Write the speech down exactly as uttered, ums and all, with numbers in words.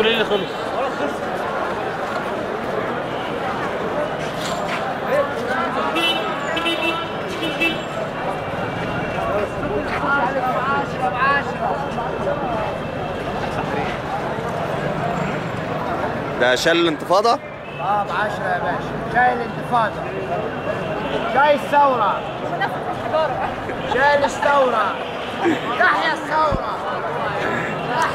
الجول اللي خلص. ده شال الانتفاضة؟ اه بعشرة يا باشا، شايل الانتفاضة، شايل الثورة، شايل الثورة، تحيا الثورة.